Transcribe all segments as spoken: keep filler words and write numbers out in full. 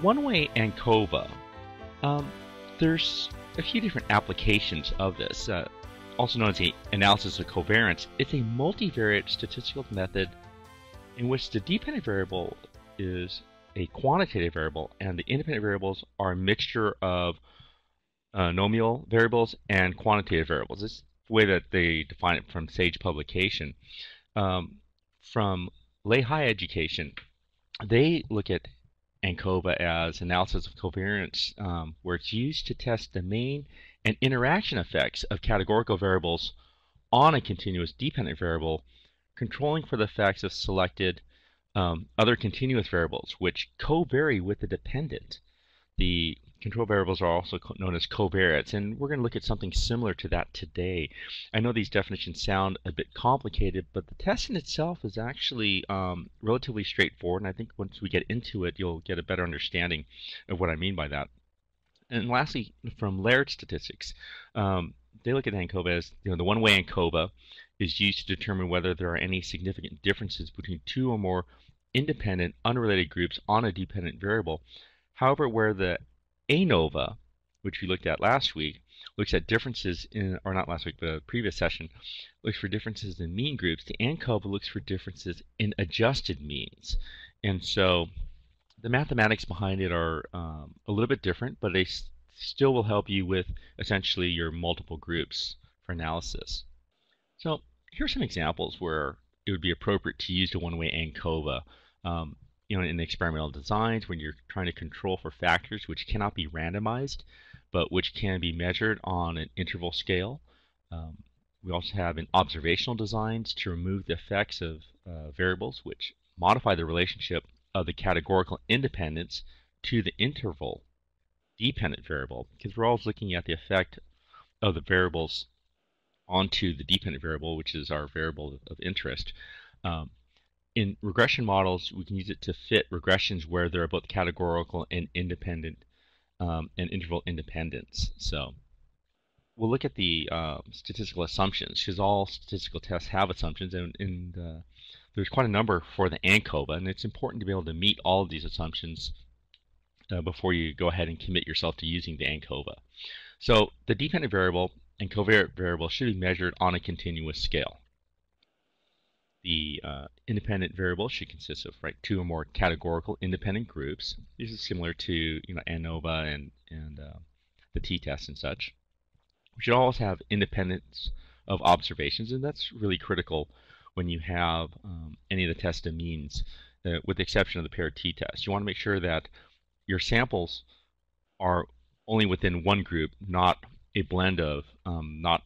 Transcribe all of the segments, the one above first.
One way ANCOVA, um, there's a few different applications of this, uh, also known as the analysis of covariance. It's a multivariate statistical method in which the dependent variable is a quantitative variable and the independent variables are a mixture of uh, nominal variables and quantitative variables. This is the way that they define it from SAGE publication. Um, from Lehigh Education, they look at ANCOVA as analysis of covariance, um, where it's used to test the main and interaction effects of categorical variables on a continuous dependent variable, controlling for the effects of selected um, other continuous variables, which co-vary with the dependent. The control variables are also known as covariates, and we're going to look at something similar to that today. I know these definitions sound a bit complicated, but the test in itself is actually um, relatively straightforward, and I think once we get into it, you'll get a better understanding of what I mean by that. And lastly, from Laird Statistics, um, they look at ANCOVA as, you know, the one-way ANCOVA is used to determine whether there are any significant differences between two or more independent, unrelated groups on a dependent variable. However, where the ANOVA, which we looked at last week, looks at differences in, or not last week, but the previous session, looks for differences in mean groups, the ANCOVA looks for differences in adjusted means. And so the mathematics behind it are um, a little bit different, but they st still will help you with essentially your multiple groups for analysis. So here's some examples where it would be appropriate to use the one-way ANCOVA. Um, You know, in experimental designs, when you're trying to control for factors which cannot be randomized, but which can be measured on an interval scale. Um, we also have in observational designs to remove the effects of uh, variables which modify the relationship of the categorical independence to the interval dependent variable, because we're always looking at the effect of the variables onto the dependent variable, which is our variable of interest. Um, In regression models, we can use it to fit regressions where there are both categorical and independent um, and interval independence. So we'll look at the uh, statistical assumptions, because all statistical tests have assumptions, and, and uh, there's quite a number for the ANCOVA, and it's important to be able to meet all of these assumptions uh, before you go ahead and commit yourself to using the ANCOVA. So the dependent variable and covariate variable should be measured on a continuous scale. The uh, independent variable should consist of right two or more categorical independent groups. This is similar to, you know, ANOVA and and uh, the t-test and such. We should always have independence of observations, and that's really critical when you have um, any of the test of means, uh, with the exception of the paired t-test. You want to make sure that your samples are only within one group, not a blend of, um, not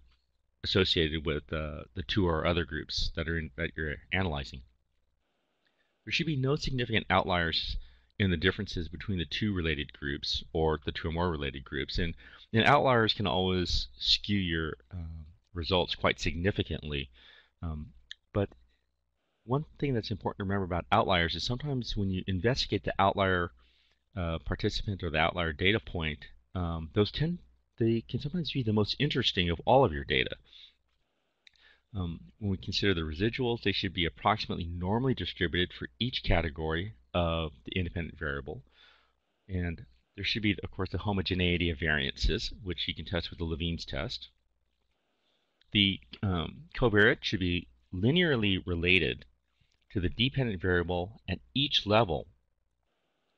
associated with uh, the two or other groups that are in, that you're analyzing. There should be no significant outliers in the differences between the two related groups or the two or more related groups, and, and outliers can always skew your uh, results quite significantly. Um, but one thing that's important to remember about outliers is sometimes when you investigate the outlier uh, participant or the outlier data point, um, those tend they can sometimes be the most interesting of all of your data. Um, when we consider the residuals, they should be approximately normally distributed for each category of the independent variable. And there should be, of course, the homogeneity of variances, which you can test with the Levene's test. The um, covariate should be linearly related to the dependent variable at each level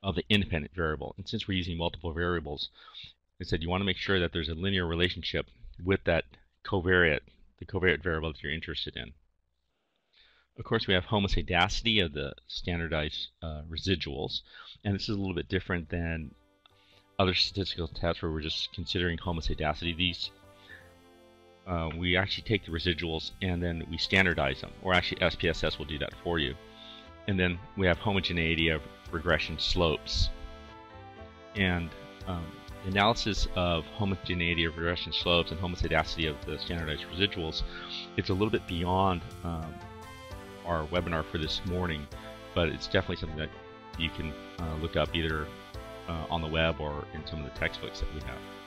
of the independent variable. And since we're using multiple variables, I said you want to make sure that there's a linear relationship with that covariate, the covariate variable that you're interested in. Of course, we have homoscedasticity of the standardized uh, residuals, and this is a little bit different than other statistical tests where we're just considering homoscedasticity. These, uh, we actually take the residuals and then we standardize them, or actually S P S S will do that for you. And then we have homogeneity of regression slopes. And um, analysis of homogeneity of regression slopes and homoscedasticity of the standardized residuals, it's a little bit beyond um, our webinar for this morning, but it's definitely something that you can uh, look up either uh, on the web or in some of the textbooks that we have.